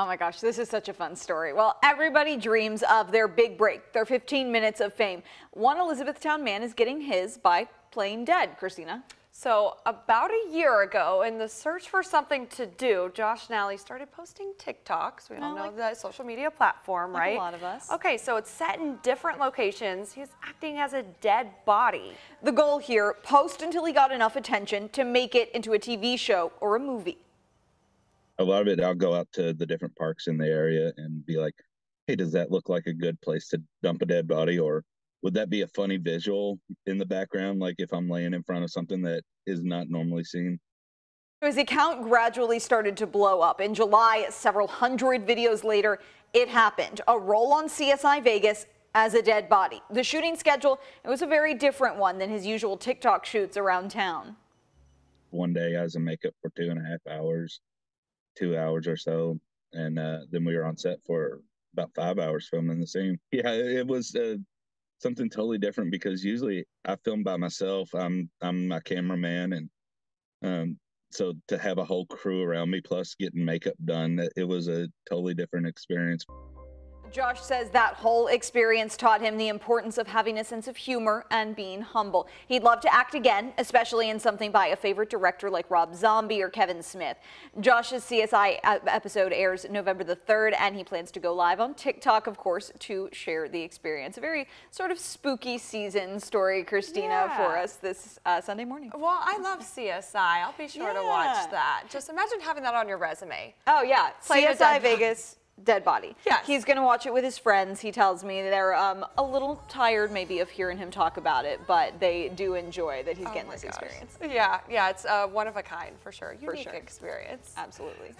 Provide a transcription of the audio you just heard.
Oh my gosh, this is such a fun story. Well, everybody dreams of their big break, their 15 minutes of fame. One Elizabethtown man is getting his by playing dead, Christina. So about a year ago, in the search for something to do, Josh Nalley started posting TikToks. We all know that social media platform, right? A lot of us. Okay, so it's set in different locations. He's acting as a dead body. The goal here, post until he got enough attention to make it into a TV show or a movie. A lot of it, I'll go out to the different parks in the area and be like, hey, does that look like a good place to dump a dead body? Or would that be a funny visual in the background? Like if I'm laying in front of something that is not normally seen. His account gradually started to blow up. In July, several hundred videos later, it happened. A roll on CSI Vegas as a dead body. The shooting schedule, it was a very different one than his usual TikTok shoots around town. One day I was in makeup for 2.5 hours. 2 hours or so, and then we were on set for about 5 hours filming the scene. Yeah, it was something totally different because usually I film by myself. I'm my cameraman, and so to have a whole crew around me plus getting makeup done, it was a totally different experience. Josh says that whole experience taught him the importance of having a sense of humor and being humble. He'd love to act again, especially in something by a favorite director like Rob Zombie or Kevin Smith. Josh's CSI episode airs November the 3rd, and he plans to go live on TikTok, of course, to share the experience. A very sort of spooky season story, Christina, for us this Sunday morning. Well, I love CSI. I'll be sure to watch that. Just imagine having that on your resume. Oh, yeah. CSI Vegas. Dead body. Yeah, he's gonna watch it with his friends. He tells me they're a little tired maybe of hearing him talk about it, but they do enjoy that he's getting this experience. Yeah, it's one of a kind for sure. Unique experience. Absolutely.